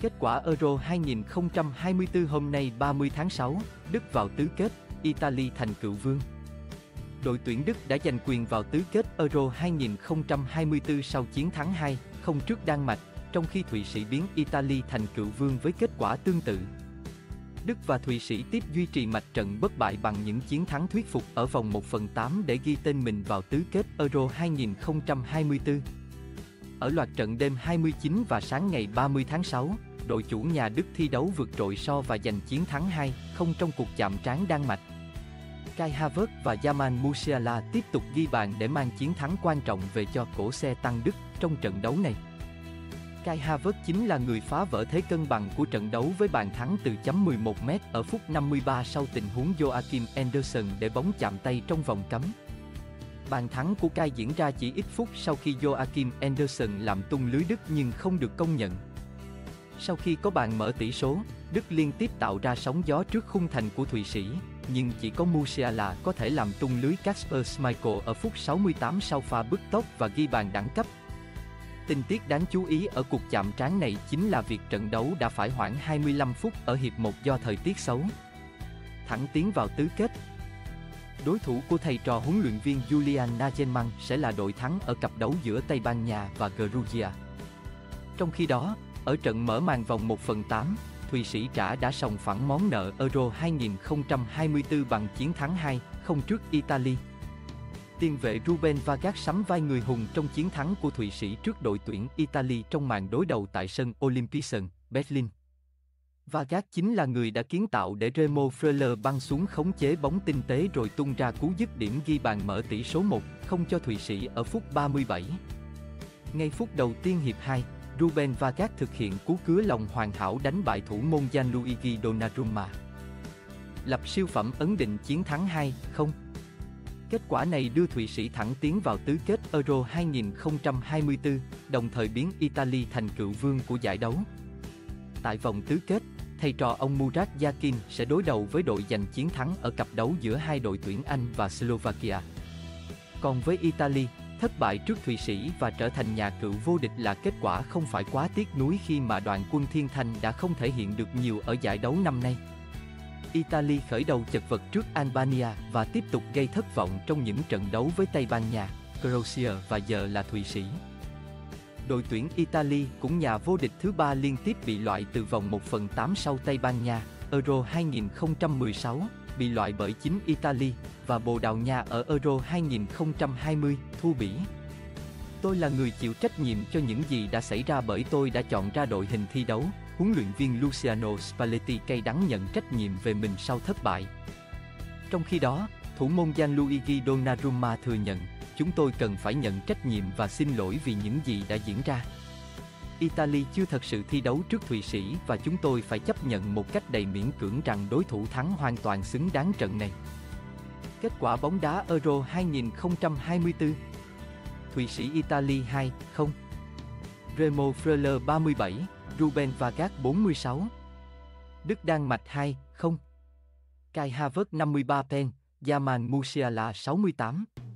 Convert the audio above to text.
Kết quả Euro 2024 hôm nay 30 tháng 6, Đức vào tứ kết, Italy thành cựu vương. Đội tuyển Đức đã giành quyền vào tứ kết Euro 2024 sau chiến thắng 2-0 trước Đan Mạch, trong khi Thụy Sĩ biến Italy thành cựu vương với kết quả tương tự. Đức và Thụy Sĩ tiếp duy trì mạch trận bất bại bằng những chiến thắng thuyết phục ở vòng 1/8 để ghi tên mình vào tứ kết Euro 2024. Ở loạt trận đêm 29 và sáng ngày 30 tháng 6, đội chủ nhà Đức thi đấu vượt trội so và giành chiến thắng 2-0 trong cuộc chạm trán Đan Mạch. Kai Havertz và Jamal Musiala tiếp tục ghi bàn để mang chiến thắng quan trọng về cho cổ xe tăng Đức trong trận đấu này. Kai Havertz chính là người phá vỡ thế cân bằng của trận đấu với bàn thắng từ chấm 11m ở phút 53 sau tình huống Joachim Andersen để bóng chạm tay trong vòng cấm. Bàn thắng của Kai diễn ra chỉ ít phút sau khi Joachim Andersen làm tung lưới Đức nhưng không được công nhận. Sau khi có bàn mở tỷ số, Đức liên tiếp tạo ra sóng gió trước khung thành của Thụy Sĩ, nhưng chỉ có Musiala có thể làm tung lưới Kasper Schmeichel ở phút 68 sau pha bứt tốc và ghi bàn đẳng cấp. Tình tiết đáng chú ý ở cuộc chạm trán này chính là việc trận đấu đã phải hoãn 25 phút ở hiệp 1 do thời tiết xấu. Thẳng tiến vào tứ kết. Đối thủ của thầy trò huấn luyện viên Julian Nagelsmann sẽ là đội thắng ở cặp đấu giữa Tây Ban Nha và Georgia. Trong khi đó, ở trận mở màn vòng 1/8, Thụy Sĩ đã sòng phẳng món nợ Euro 2024 bằng chiến thắng 2-0 trước Italy. Tiền vệ Ruben Vargas sắm vai người hùng trong chiến thắng của Thụy Sĩ trước đội tuyển Italy trong màn đối đầu tại sân Olympiastadion, Berlin. Vargas chính là người đã kiến tạo để Remo Freuler băng xuống khống chế bóng tinh tế rồi tung ra cú dứt điểm ghi bàn mở tỷ số 1-0 cho Thụy Sĩ ở phút 37. Ngay phút đầu tiên hiệp 2, Ruben Vargas thực hiện cú cứa lòng hoàn hảo đánh bại thủ môn Gianluigi Donnarumma, lập siêu phẩm ấn định chiến thắng 2-0. Kết quả này đưa Thụy Sĩ thẳng tiến vào tứ kết Euro 2024, đồng thời biến Italy thành cựu vương của giải đấu. Tại vòng tứ kết, thầy trò ông Murat Yakin sẽ đối đầu với đội giành chiến thắng ở cặp đấu giữa hai đội tuyển Anh và Slovakia. Còn với Italy, thất bại trước Thụy Sĩ và trở thành nhà cựu vô địch là kết quả không phải quá tiếc nuối khi mà đoàn quân Thiên Thanh đã không thể hiện được nhiều ở giải đấu năm nay. Italy khởi đầu chật vật trước Albania và tiếp tục gây thất vọng trong những trận đấu với Tây Ban Nha, Croatia và giờ là Thụy Sĩ. Đội tuyển Italy cũng nhà vô địch thứ 3 liên tiếp bị loại từ vòng 1/8 sau Tây Ban Nha, Euro 2016, bị loại bởi chính Italy và Bồ Đào Nha ở Euro 2020, thua Bỉ. Tôi là người chịu trách nhiệm cho những gì đã xảy ra bởi tôi đã chọn ra đội hình thi đấu. Huấn luyện viên Luciano Spalletti cay đắng nhận trách nhiệm về mình sau thất bại. Trong khi đó, thủ môn Gianluigi Donnarumma thừa nhận, chúng tôi cần phải nhận trách nhiệm và xin lỗi vì những gì đã diễn ra. Italy chưa thật sự thi đấu trước Thụy Sĩ và chúng tôi phải chấp nhận một cách đầy miễn cưỡng rằng đối thủ thắng hoàn toàn xứng đáng trận này. Kết quả bóng đá Euro 2024. Thụy Sĩ Italy 2-0. Remo Freuler 37, Ruben Vargas 46. Đức Đan Mạch 2-0. Kai Havertz 53 pen, Jamal Musiala 68.